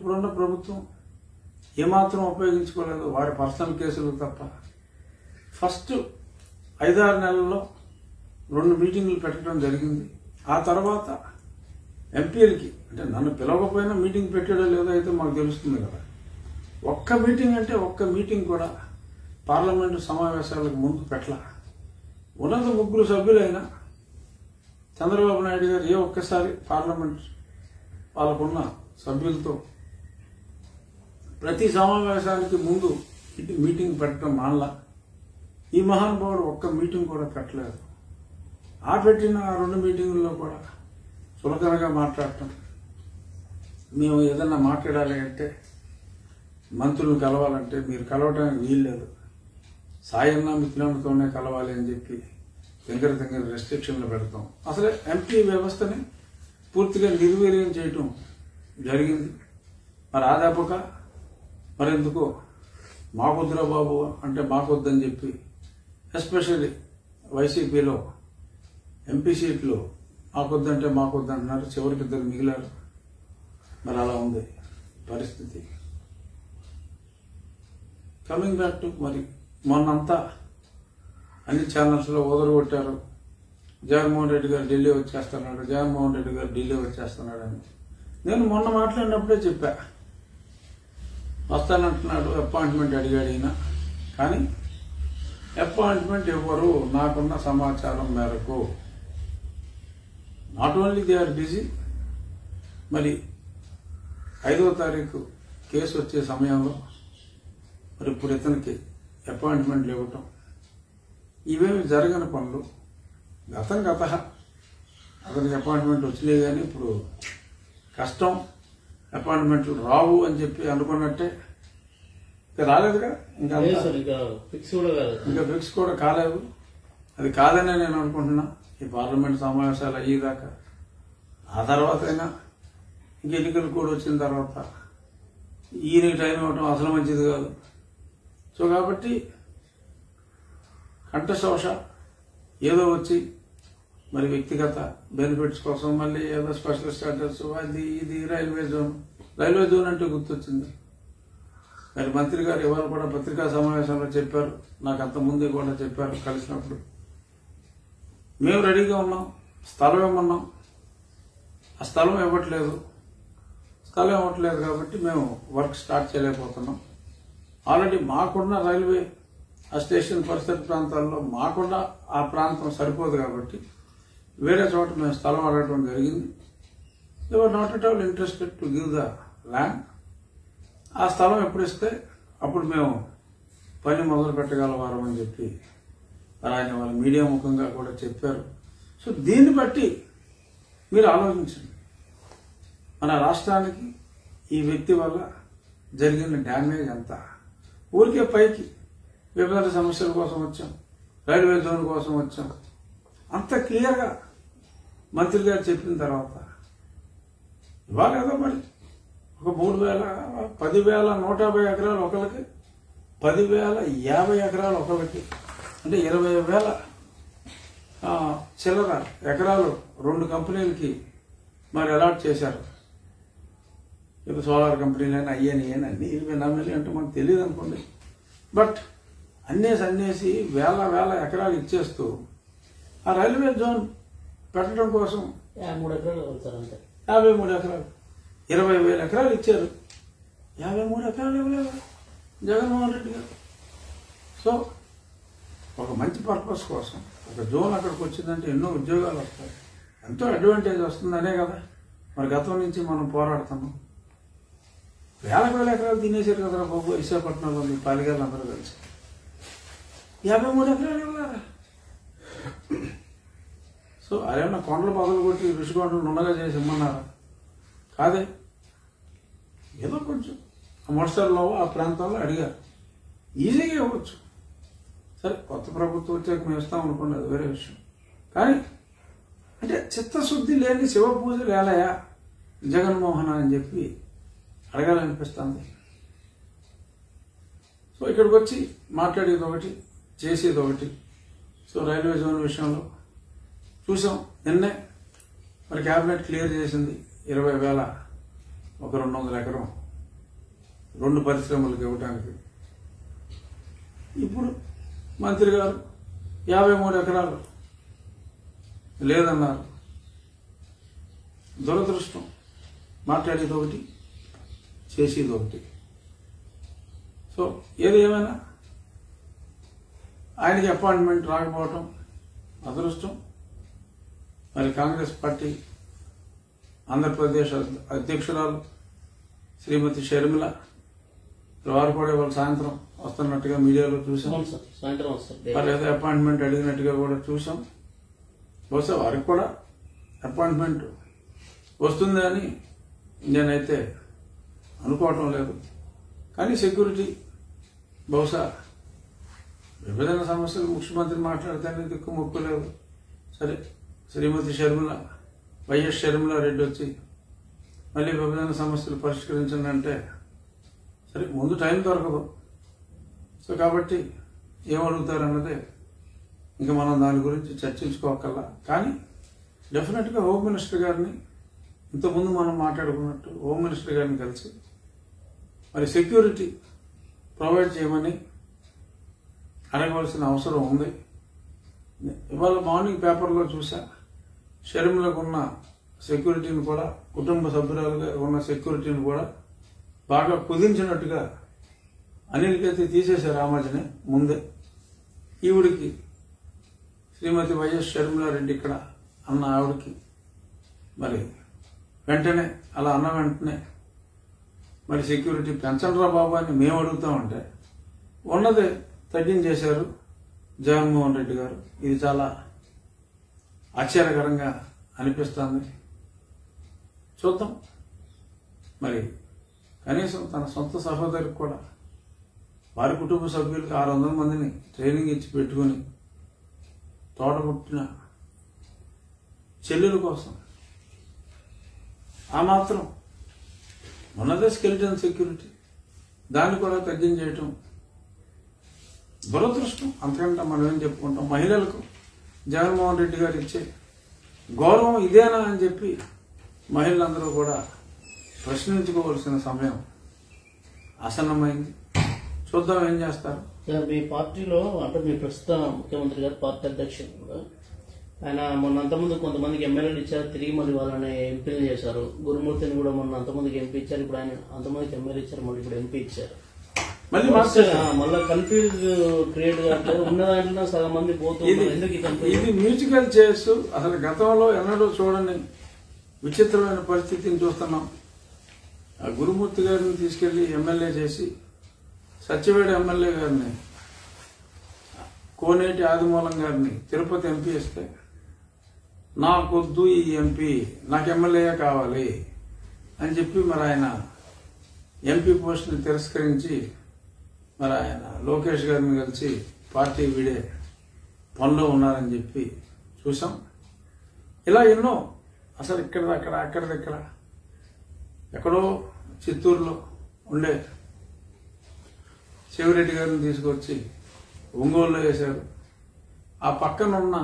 ఇప్పుడున్న ప్రభుత్వం ఏమాత్రం ఉపయోగించుకోలేదు, వాడి పర్సనల్ కేసులు తప్ప. ఫస్ట్ 5-6 నెలల్లో 2 మీటింగులు పెట్టడం జరిగింది. ఆ తర్వాత ఎంపీలకి, అంటే నన్ను పిలవకపోయినా మీటింగ్ పెట్టాడో లేదో అయితే మాకు తెలుస్తుంది కదా, ఒక్క మీటింగ్ కూడా పార్లమెంటు సమావేశాలకు ముందు పెట్టలా. ఉన్నత 3 సభ్యులైనా చంద్రబాబు నాయుడు గారు ఏ ఒక్కసారి పార్లమెంట్ వాళ్ళకున్న సభ్యులతో ప్రతి సమావేశానికి ముందు మీటింగ్ పెట్టడం మానలా. ఈ మహానుభావుడు ఒక్క మీటింగ్ కూడా పెట్టలేదు. ఆ పెట్టిన 2 మీటింగుల్లో కూడా చులకనగా మాట్లాడటం, మేము ఏదన్నా మాట్లాడాలి అంటే మంత్రులను కలవాలంటే మీరు కలవటానికి వీల్లేదు, సాయన్న మిత్రులతోనే కలవాలి అని చెప్పి దగ్గర దగ్గర రెస్ట్రిక్షన్లు పెడతాం. అసలే ఎంపీ వ్యవస్థని పూర్తిగా నిర్వీర్యం చేయటం జరిగింది. మరి ఆదాపక మరెందుకో మాకొద్దురా బాబు అంటే మాకొద్దని చెప్పి, ఎస్పెషల్లీ వైసీపీలో ఎంపీ సీట్లు మాకొద్దంటే మాకొద్దంటున్నారు, చివరికి 2 మిగిలారు. మరి అలా ఉంది పరిస్థితి. కమింగ్ బ్యాక్ టు, మరి మొన్నంతా అన్ని ఛానల్స్లో ఓదరగొట్టారు, జగన్మోహన్ రెడ్డి గారు ఢిల్లీ వచ్చేస్తున్నాడు, జగన్మోహన్ రెడ్డి గారు ఢిల్లీ వచ్చేస్తున్నాడు అని. నేను మొన్న మాట్లాడినప్పుడే చెప్పా, వస్తానంటున్నాడు, అపాయింట్మెంట్ అడిగాడు ఈయన, కానీ అపాయింట్మెంట్ ఇవ్వరు నాకున్న సమాచారం మేరకు. Not only they are busy, మరి 5వ తారీఖు కేసు వచ్చే సమయంలో మరి ఇప్పుడు ఇతనికి అపాయింట్మెంట్లు ఇవ్వటం ఇవేమి జరగని పనులు. గత అతనికి అపాయింట్మెంట్ వచ్చినాయి, కానీ ఇప్పుడు కష్టం, అపాయింట్మెంట్లు రావు అని చెప్పి అనుకున్నట్టే రాలేదుగా, ఇంకా ఫిక్స్ కూడా కాలేదు. అది కాదనే నేను అనుకుంటున్నా, ఈ పార్లమెంట్ సమావేశాలు అయ్యేదాకా. ఆ తర్వాత అయినా ఇంక ఎన్నికలు కూడా వచ్చిన తర్వాత ఈయనకి టైం ఇవ్వటం అసలు మంచిది కాదు. సో కాబట్టి కంఠశోష ఏదో వచ్చి మరి వ్యక్తిగత బెనిఫిట్స్ కోసం మళ్ళీ ఏదో స్పెషల్ స్టేటస్ అది ఇది, రైల్వే జోన్ అంటే గుర్తొచ్చింది. మరి మంత్రి గారు ఇవాళ కూడా పత్రికా సమావేశంలో చెప్పారు, నాకు అంతకుముందే కూడా చెప్పారు కలిసినప్పుడు, మేము రెడీగా ఉన్నాం, స్థలం ఇవ్వమన్నాం, ఆ స్థలం ఇవ్వట్లేదు కాబట్టి మేము వర్క్ స్టార్ట్ చేయలేకపోతున్నాం. ఆల్రెడీ మాకున్న రైల్వే ఆ స్టేషన్ పరిసర ప్రాంతాల్లో మాకున్న ఆ ప్రాంతం సరిపోదు కాబట్టి వేరే చోట మేము స్థలం అడగడం జరిగింది. They were not at all interested to give the land. ఆ స్థలం ఎప్పుడు ఇస్తే అప్పుడు మేము పని మొదలు పెట్టగలవారం అని చెప్పి ఆయన వాళ్ళ మీడియా ముఖంగా కూడా చెప్పారు. సో దీన్ని బట్టి మీరు ఆలోచించండి, మన రాష్ట్రానికి ఈ వ్యక్తి వల్ల జరిగిన డ్యామేజ్ ఎంత. ఊరికే పైకి విభజన సమస్యల కోసం వచ్చాం, రైల్వే జోన్ కోసం వచ్చాం, అంత క్లియర్గా మంత్రి గారు చెప్పిన తర్వాత ఇవాళ ఏదో మరి ఒక 10,150 ఎకరాలు ఒకరికి, 10,050 ఎకరాలు ఒకరికి, అంటే 20,000 చిల్లర ఎకరాలు 2 కంపెనీలకి మరి అలాట్ చేశారు. ఇప్పుడు సోలార్ కంపెనీలైనా అయ్యాని అన్ని 20 అంటే మనకు తెలియదు అనుకోండి, బట్ అన్నేసి వేల ఎకరాలు ఇచ్చేస్తూ ఆ రైల్వే జోన్ పెట్టడం కోసం 53 ఎకరాలు 20,000 ఎకరాలు ఇచ్చారు, 53 ఎకరాలు ఇవ్వలేదు జగన్మోహన్ రెడ్డి గారు. సో ఒక మంచి పర్పస్ కోసం ఒక జోన్ అక్కడికి వచ్చిందంటే ఎన్నో ఉద్యోగాలు వస్తాయి, ఎంతో అడ్వాంటేజ్ వస్తుందనే కదా మరి గతం నుంచి మనం పోరాడుతున్నాం. వేల ఎకరాలు తినేసారు కదా బాబు విశాఖపట్నంలో మీ పాలిగారు అందరూ కలిసి, 53 ఎకరాలు ఇవ్వలేదా. సో అదేమన్నా కొండలు పగలు కొట్టి ఋషికొండలు నుండగా చేసి ఇమ్మన్నారా? కాదే, ఏదో కొంచెం మొదటిసారిలో ఆ ప్రాంతాల్లో అడిగారు, ఈజీగా ఇవ్వచ్చు. సరే కొత్త ప్రభుత్వం వచ్చాక మేము ఇస్తాం అనుకున్నది వేరే విషయం, కానీ అంటే చిత్తశుద్ధి లేని శివ పూజలు ఏలయా జగన్మోహన్ అని చెప్పి అడగాలనిపిస్తుంది. సో ఇక్కడికి వచ్చి మాట్లాడేది ఒకటి, చేసేది ఒకటి. సో రైల్వే జోన్ విషయంలో చూసాం, నిన్నే మరి క్యాబినెట్ క్లియర్ చేసింది 20,100 ఎకరం రెండు పరిశ్రమలకు ఇవ్వడానికి. ఇప్పుడు మంత్రి గారు 53 ఎకరాలు లేదన్నారు. దురదృష్టం. మాట్లాడేది ఒకటి, చేసేది ఒకటి. సో ఏది ఏమైనా ఆయనకి అపాయింట్మెంట్ రాకపోవటం అదృష్టం. మరి కాంగ్రెస్ పార్టీ ఆంధ్రప్రదేశ్ అధ్యక్షురాలు శ్రీమతి షర్మిల వారు కూడా ఇవాళ సాయంత్రం వస్తున్నట్టుగా మీడియాలో చూసాం. వారు ఏదో అపాయింట్మెంట్ అడిగినట్టుగా కూడా చూసాం. బహుశా వారికి కూడా అపాయింట్మెంట్ వస్తుందని నేనైతే అనుకోవటం లేదు. కానీ సెక్యూరిటీ బహుశా విభజన సమస్యలు ముఖ్యమంత్రి మాట్లాడితేనే దిక్కు మొక్కు లేదు. సరే, శ్రీమతి షర్మిల వైఎస్ షర్మిలారెడ్డి వచ్చి మళ్ళీ విభజన సమస్యలు పరిష్కరించండి అంటే సరే, ముందు టైం దొరకదు. సో కాబట్టి ఏమడుగుతారన్నదే ఇంకా మనం దాని గురించి చర్చించుకోకల్లా. కానీ డెఫినెట్గా హోమ్ మినిస్టర్ గారిని, ఇంతకుముందు మనం మాట్లాడుకున్నట్టు, హోమ్ మినిస్టర్ గారిని కలిసి మరి సెక్యూరిటీ ప్రొవైడ్ చేయమని అడగవలసిన అవసరం ఉంది. ఇవాళ మార్నింగ్ పేపర్లో చూసా, షర్మిలకు ఉన్న సెక్యూరిటీని కూడా, కుటుంబ సభ్యురాలుగా ఉన్న సెక్యూరిటీని కూడా బాగా కుదించినట్టుగా అనిల్కైతే తీసేశారు ఆమెని ముందే. ఈవిడికి, శ్రీమతి వైఎస్ షర్మిలారెడ్డి ఇక్కడ అన్న ఆవిడికి మరి వెంటనే, అలా అన్న వెంటనే మరి సెక్యూరిటీ పెంచండ్రా బాబు అని మేము అడుగుతామంటే ఉన్నదే తగ్గించేశారు జగన్మోహన్ రెడ్డి గారు. ఇది చాలా ఆశ్చర్యకరంగా అనిపిస్తుంది. చూద్దాం మరి. కనీసం తన సొంత సహోదరికి కూడా, వారి కుటుంబ సభ్యులకి 600 మందిని ట్రైనింగ్ ఇచ్చి పెట్టుకుని తోడబుట్టిన చెల్లెల కోసం ఆ మాత్రం ఉన్నదే స్కెలిటన్ సెక్యూరిటీ, దాన్ని కూడా తగ్గించేయటం దురదృష్టం. అంతకంటే మనం ఏం చెప్పుకుంటాం? మహిళలకు జగన్మోహన్ రెడ్డి గారు ఇచ్చే గౌరవం ఇదేనా అని చెప్పి మహిళలందరూ కూడా ప్రశ్నించుకోవాల్సిన సమయం ఆసన్నమైంది. చూద్దాం ఏం చేస్తారు. మీ పార్టీలో అంటే మీ ప్రస్తుత ముఖ్యమంత్రి గారు, పార్టీ అధ్యక్షుడు కూడా ఆయన, మొన్న అంతకుముందు కొంతమందికి ఎమ్మెల్యేలు ఇచ్చారు, తిరిగి మళ్ళీ వాళ్ళని ఎంపీలు చేశారు. గురుమూర్తిని కూడా మొన్న అంతమందికి ఎంపీ ఇచ్చారు, ఇప్పుడు ఆయన అంతమందికి ఎమ్మెల్యే ఇచ్చారు, మళ్ళీ ఇప్పుడు ఎంపీ ఇచ్చారు. మళ్ళీ కన్ఫ్యూజ్ క్రియేట్ ఉన్నదాంట్లో సగం మంది పోతున్నారు. ఇది మ్యూజికల్ చేస్తూ అసలు గతంలో ఎన్నడూ చూడని విచిత్రమైన పరిస్థితిని చూస్తున్నాం. గురుమూర్తి గారిని తీసుకెళ్లి ఎమ్మెల్యే చేసి, సత్యవేడు ఎమ్మెల్యే గారిని, కోనేటి ఆదిమూలం గారిని తిరుపతి ఎంపీ ఇస్తే, నాకొద్దు ఈ ఎంపీ, నాకు ఎమ్మెల్యే కావాలి అని చెప్పి మరి ఆయన ఎంపీ పోస్టుని తిరస్కరించి మరి ఆయన లోకేష్ గారిని కలిసి పార్టీ వీడే పనిలో ఉన్నారని చెప్పి చూసాం. ఇలా ఎన్నో, అసలు అక్కడిదక్కడ ఎక్కడో చిత్తూరులో ఉండే శివరెడ్డి గారిని తీసుకొచ్చి ఒంగోలులో వేశారు. ఆ పక్కనున్న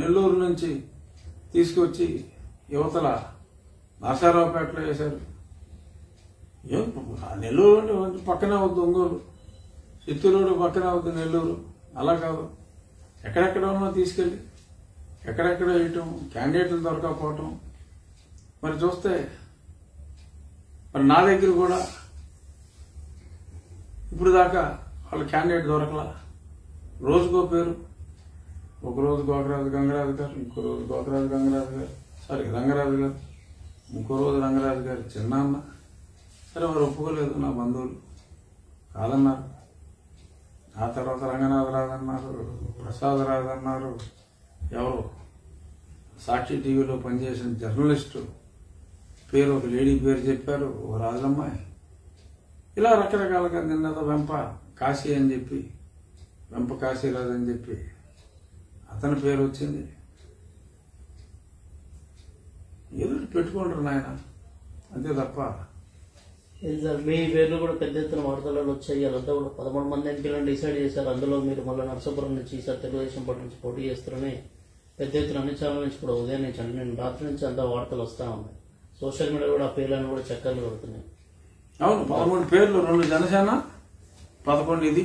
నెల్లూరు నుంచి తీసుకొచ్చి యువతల నరసరావుపేటలో వేశారు. నెల్లూరు పక్కనే వద్దు ఒంగోలు, చిత్తూరు రోడ్డు పక్కనే వద్దు నెల్లూరు, అలా కాదు. ఎక్కడెక్కడ ఉన్నా తీసుకెళ్ళి ఎక్కడెక్కడ వేయటం, క్యాండిడేట్లు దొరకకపోవటం. మరి చూస్తే మరి నా దగ్గర కూడా ఇప్పుడు దాకా వాళ్ళ క్యాండిడేట్ దొరకలా. రోజుకో పేరు, ఒకరోజు గంగరాజు గారు, ఇంకో రోజు రంగరాజు గారు, ఇంకో రోజు రంగరాజు గారు చిన్నాన్న. సరే, వారు ఒప్పుకోలేదు, నా బంధువులు కాదన్నారు. ఆ తర్వాత రంగనాథరాజు అన్నారు, ప్రసాదరాజు అన్నారు, ఎవరు సాక్షి టీవీలో పనిచేసిన జర్నలిస్టు పేరు, ఒక లేడీ పేరు చెప్పారు, ఓ రాజమ్మాయి, ఇలా రకరకాలుగా. నిన్నత వెంప కాశీ అని చెప్పి, వెంప కాశీరాజు అని చెప్పి అతని పేరు వచ్చింది. ఏదో పెట్టుకుంటారు నాయన, అంతే తప్ప. మీ పేర్లు కూడా పెద్ద ఎత్తున వార్తలలో వచ్చాయి. అదంతా కూడా 11 మంది ఎంపీలను డిసైడ్ చేశారు. అందులో మీరు మళ్ళీ నర్సాపురం నుంచి ఈసారి తెలుగుదేశం పార్టీ నుంచి పోటీ చేస్తారని పెద్ద ఎత్తున అన్ని ఛానల్ నుంచి కూడా, ఉదయం నుంచి, నేను రాత్రి నుంచి అంతా వార్తలు వస్తా ఉన్నాయి. సోషల్ మీడియా కూడా ఆ పేర్లను కూడా చక్కర్లు కొడుతున్నాయి. అవును 13 పేర్లు, 2 జనసేన, 11 ఇది.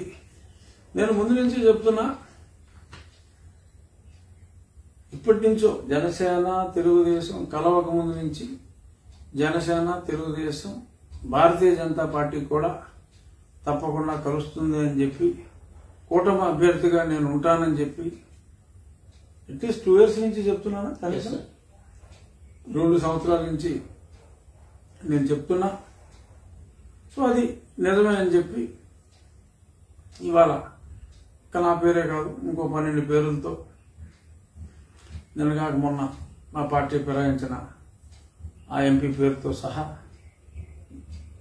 నేను ముందు నుంచి చెప్తున్నా, ఇప్పటి నుంచో జనసేన తెలుగుదేశం కలవక ముందు నుంచి జనసేన తెలుగుదేశం భారతీయ జనతా పార్టీ కూడా తప్పకుండా కలుస్తుంది అని చెప్పి, కూటమి అభ్యర్థిగా నేను ఉంటానని చెప్పి అట్లీస్ట్ 2 years నుంచి చెప్తున్నాను. కనీసం 2 సంవత్సరాల నుంచి నేను చెప్తున్నా. సో అది నిజమే అని చెప్పి ఇవాళ నా పేరే కాదు ఇంకో 12 పేర్లతో నిన్నగాక మొన్న మా పార్టీ ఫిరాయించిన ఆ ఎంపీ పేరుతో సహా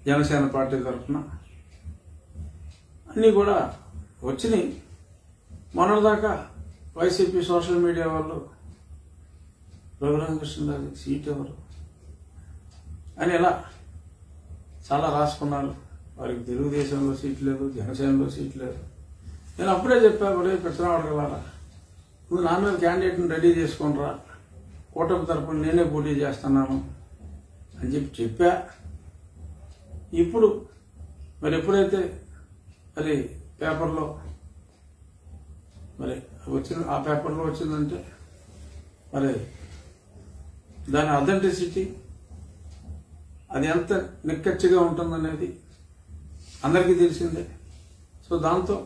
జనసేన పార్టీ తరఫున అన్నీ కూడా వచ్చినాయి. మొన్నటిదాకా వైసీపీ సోషల్ మీడియా వాళ్ళు రఘురామకృష్ణ గారి సీట్ ఎవరు అని ఇలా చాలా రాసుకున్నారు. వారికి తెలుగుదేశంలో సీట్ లేదు, జనసేనలో సీట్ లేదు. నేను అప్పుడే చెప్పాను, ఒరే పెట్టినవాడు కదా, నువ్వు నార్మల్ క్యాండిడేట్ని రెడీ చేసుకుంటారా, కూటమి తరఫున నేనే పోటీ చేస్తున్నాను అని చెప్పి చెప్పా. ఇప్పుడు మరి ఎప్పుడైతే మరి పేపర్లో మరి వచ్చిన ఆ పేపర్లో వచ్చిందంటే మరి దాని అథెంటిసిటీ అది ఎంత నిక్కచ్చిగా ఉంటుందనేది అందరికీ తెలిసిందే. సో దాంతో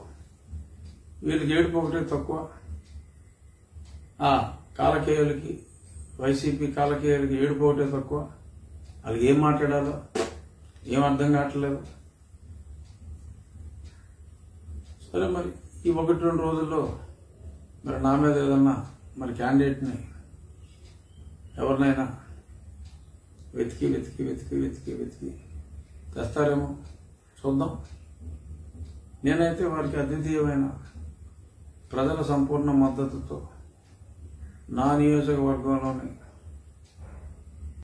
వీళ్ళకి ఏడుపు ఒకటే తక్కువ, ఆ కాలకేయులకి వైసీపీ కాలకేయులకి ఏడుపు ఒకటే తక్కువ. వాళ్ళకి ఏం మాట్లాడాలో ఏం అర్థం కావట్లేదు. సరే మరి ఈ 1-2 రోజుల్లో మరి నా మీద ఏదన్నా మరి క్యాండిడేట్ని ఎవరినైనా వెతికి వెతికి వెతికి వెతికి వెతికి తెస్తారేమో, చూద్దాం. నేనైతే వారికి అద్వితీయమైన ప్రజల సంపూర్ణ మద్దతుతో నా నియోజకవర్గంలోని